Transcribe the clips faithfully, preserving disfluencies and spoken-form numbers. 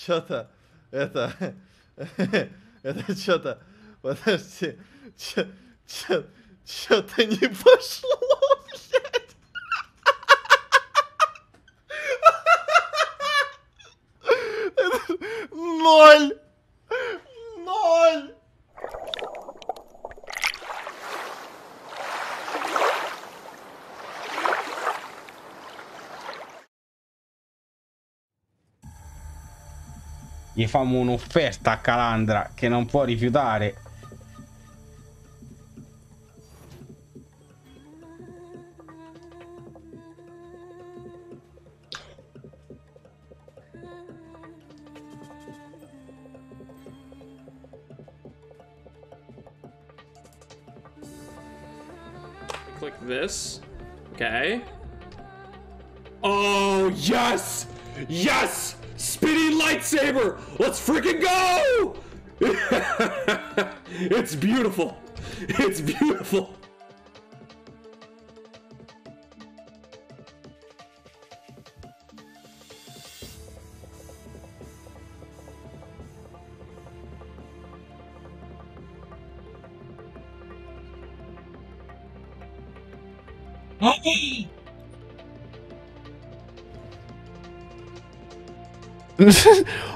Что-то... Это... Это что-то... Подожди... Что-то не пошло, блядь! Ноль! Ноль! Gli famo un'offerta a Kalandra che non può rifiutare. Click this. Okay. Oh, yes! Yes! Spinning lightsaber! Let's freaking go! It's beautiful. It's beautiful.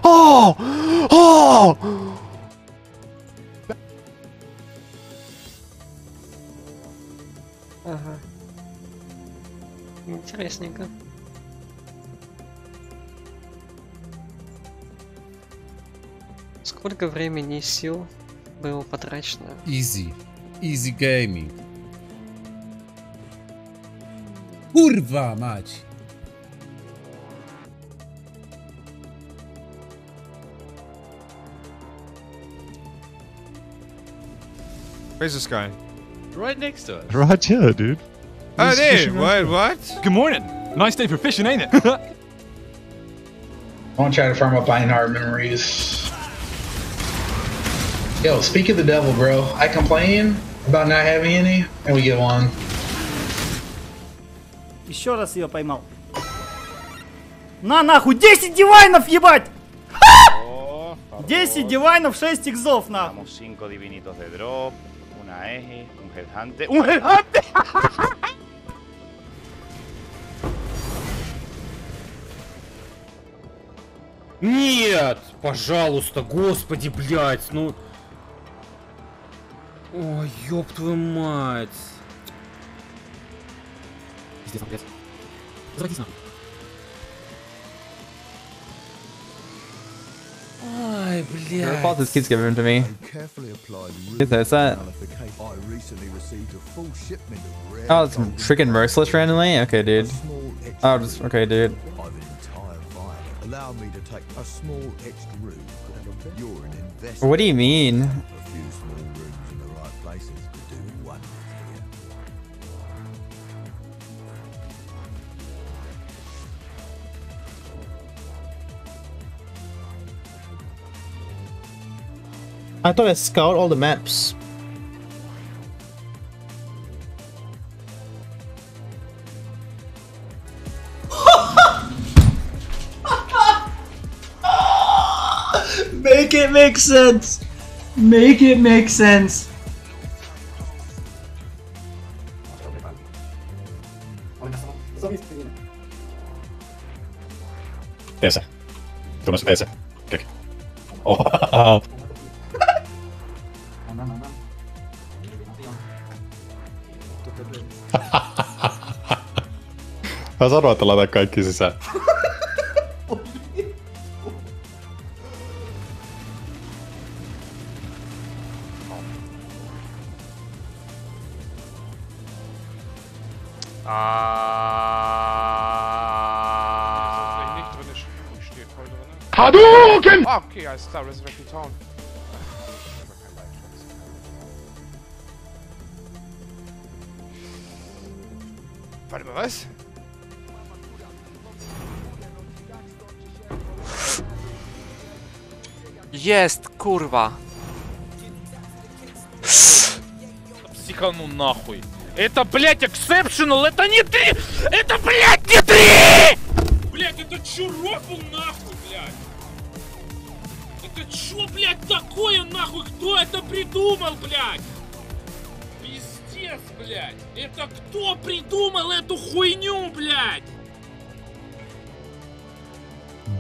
Oh! Oh! Ага. Интересненько. Сколько времени и сил было потрачено? Easy. Easy gaming. Kurwa mać! Where's this guy? Right next to us. Right here, dude. Oh, dude! What? What? Good morning! Nice day for fishing, ain't it? I want to try to farm up buying hard memories. Yo, speak of the devil, bro. I complain about not having any, and we get one. Еще раз ее поймал. На нахуй! десять дивайнов, ебать! десять дивайнов, шесть икзов, нахуй! Нет! Пожалуйста, господи, блядь, ну... Ой, ёб твою мать! Здесь, блядь. Заводись нам. Ay, the report this kid's given to me. Get that set. Oh, it's freaking merciless randomly? Okay, dude. Oh, just, okay, dude. What do you mean? I thought I scoured all the maps. Make it make sense. Make it make sense. There's a. There's a. Okay. Oh. Mä sanoin, että laitan kaikki sisään. Hadouken! Okay, I start resurrecting town. Warte mal, was? Jest, kurwa. Психану нахуй. Это, блядь, exceptional, это не ты! Это, блядь, не ты! Блядь, это чурок нахуй, блядь! это чё, блядь, такое, нахуй? Кто это придумал, блядь? Пиздец, блядь. Это кто придумал эту хуйню, блядь?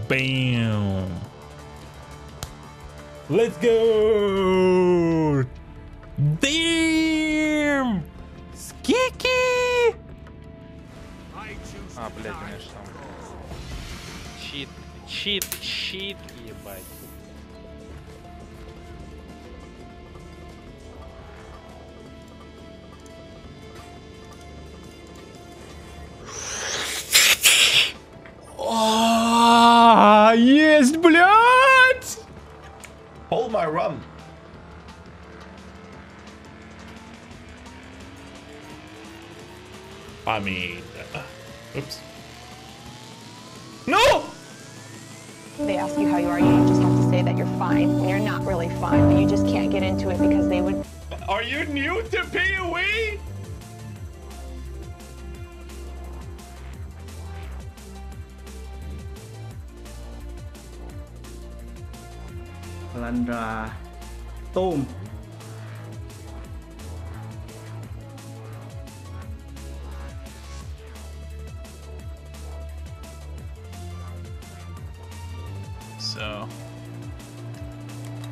Бэм. Let's go! Damn! Скики! А, блядь, конечно. Чит, чит, чит, ебать. А, есть, блядь! Hold my run. I mean, uh, oops. No! They ask you how you are, you just have to say that you're fine. When you're not really fine, but you just can't get into it because they would... Are you new to P O E? Kalandra... Boom. So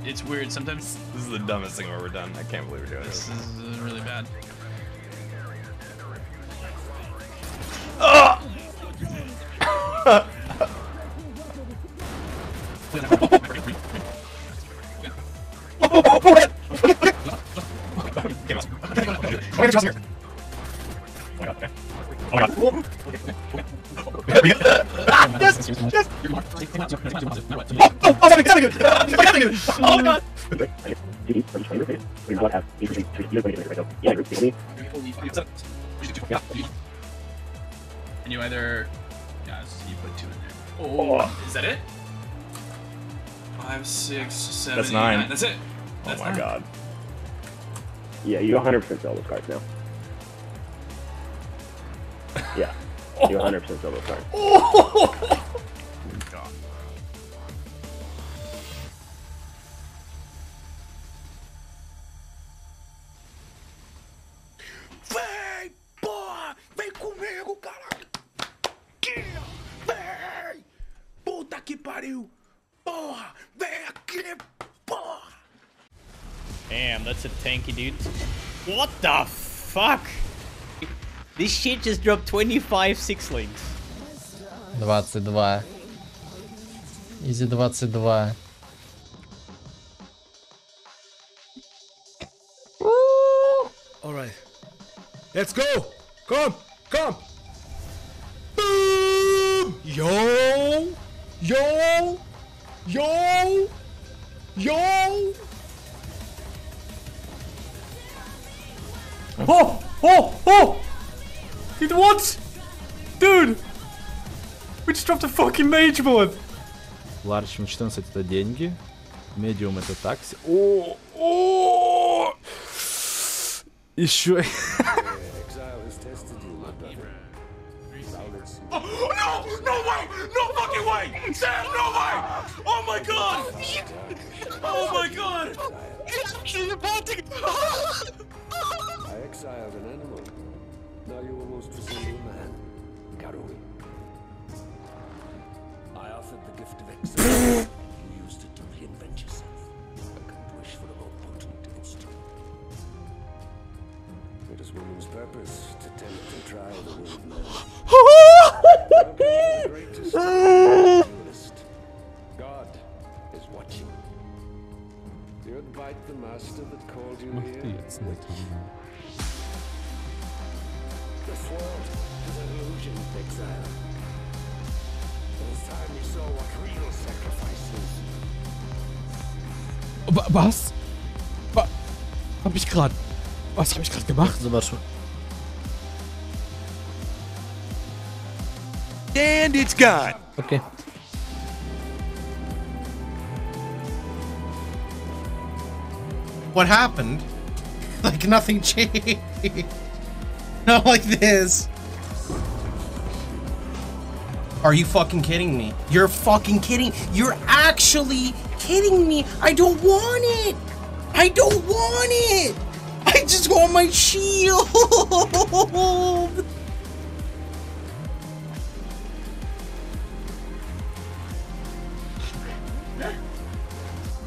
it's weird sometimes. This is the dumbest thing I've ever done. I can't believe we're doing this. This is really bad. Oh god! And you either... Yeah, so you put two in there. Oh, oh. Is that it? Five, six, seven, that's eight, nine. nine. That's it. That's oh my nine. God. Yeah, you one hundred percent sell those cards now. Yeah, you one hundred percent sell those cards. Oh. Damn, that's a tanky dude. What the fuck? This shit just dropped twenty-five six links. twenty-two. Easy twenty-two. Alright. Let's go! Come! Come! Boom! Yo! Yo! Yo! Yo! Oh! Oh! Oh! Dude, what? Dude! We just dropped a fucking mage bullet! Large M fourteen это деньги. Medium это такси. О! О! Еще... Oh, no! No way! No fucking way! Sam, no way! Oh my god! Oh my god! It's about to... I exiled an animal. Now you almost resemble a man. Karui. I offered the gift of exile. You used it to reinvent yourself. I couldn't wish for a more potent instrument. It is woman's purpose to tempt and try the will of man. The greatest duelist. God is watching. You invite the master that called you here. This world is an illusion, exile. This time you saw what real sacrifice is. Was? Was? Hab ich gerade? Was hab ich gerade gemacht? Sowas schon. And it's gone. Okay. What happened? Like nothing changed. Not like this. Are you fucking kidding me? You're fucking kidding. You're actually kidding me? I don't want it. I don't want it. I just want my shield.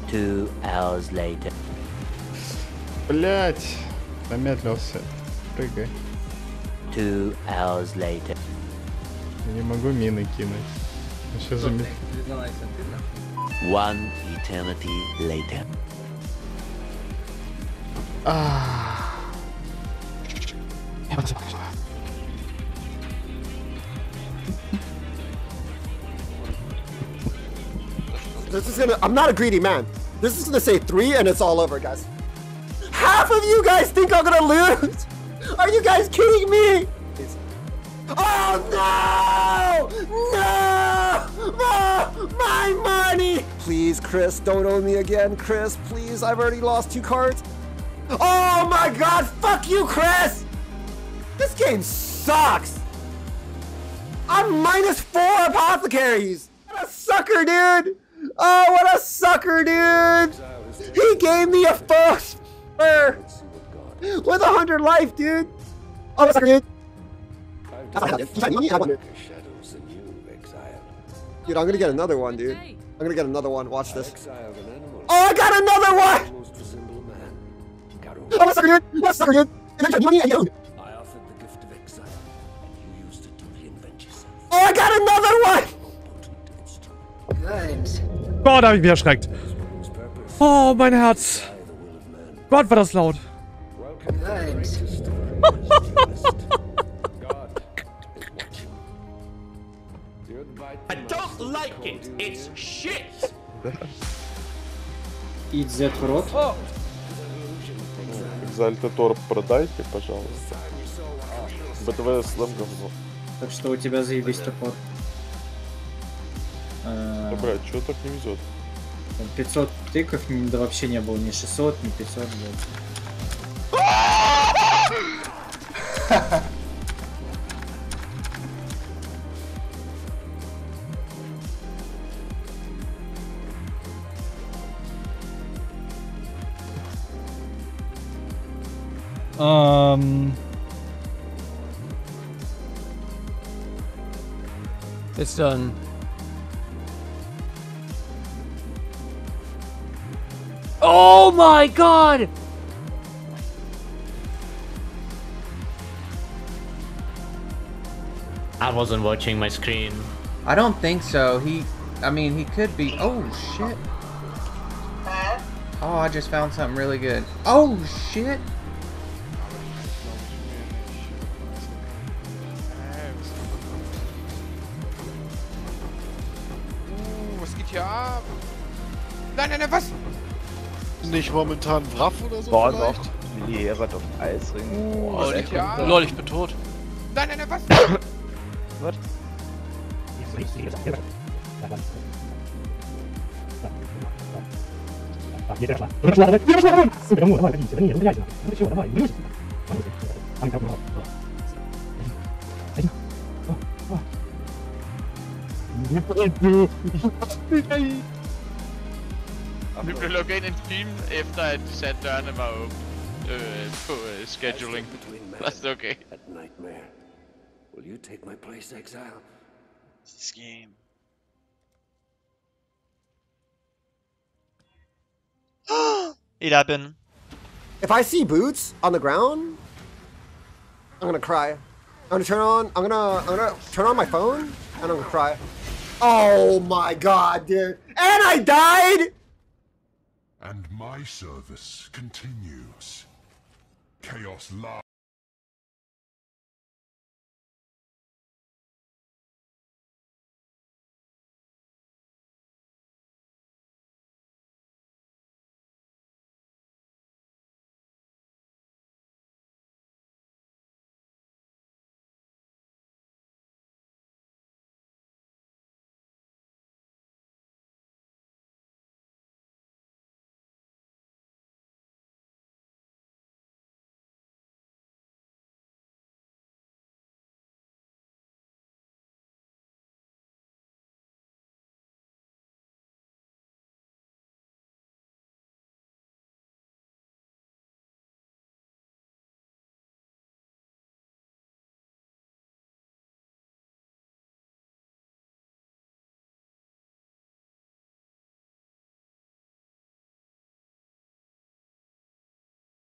Two hours later. Блять, замедлился. Прыгай. Two hours later. Я не могу мины кинуть. Еще замет... One eternity later. А. This is gonna. I'm not a greedy man. This is gonna say three and it's all over, guys. Half of you guys think I'm gonna lose? Are you guys kidding me? Oh no! No! No! My money! Please, Chris, don't own me again, Chris. Please, I've already lost two cards. Oh my god, fuck you, Chris! This game sucks! I'm minus four apothecaries! What a sucker, dude! Oh, what a sucker, dude! He gave me a first with a hundred life, dude! Oh, sucker, dude! Dude, I'm gonna get another one, dude. I'm gonna get another one. Watch this. Oh, I got another one! Oh, what's up, dude? What's up, dude? I offered the gift of exile, and you used it to reinvent yourself. Oh, I got another one! Gott, da habe ich mich erschreckt. Oh, mein Herz. Gott, war das laut. I don't like it. It's shit. Eat that rot. Oh. Exaltator продайте, пожалуйста. бэ тэ вэ слэм говно. Так что у тебя заебись топор. Да, брат, чё так не везет? пятьсот тыков, да вообще не было, ни шестьсот, ни пятьсот, блядь. Um, it's done. Oh my god! I wasn't watching my screen. I don't think so. He, I mean, he could be. Oh shit! Oh, I just found something really good. Oh shit! Ja. Nein, nein, nein, was? Nicht momentan Wraff oder so? Boah, doch. Miliera doch Eisring. Uh, Boah, Lol, ja. Lol, ich bin tot. Nein, nein, nein, was? Was? Vi blev lukket ind i en stream, efter at de satte dørene var åbne øh, på uh, scheduling. That's okay. Will you take my place, exile? This game. It happened. If I see boots on the ground, I'm gonna cry. I'm gonna turn on. I'm gonna. I'm gonna turn on my phone, and I'm gonna cry. Oh my god, dude. And I died! And my service continues. Chaos lies.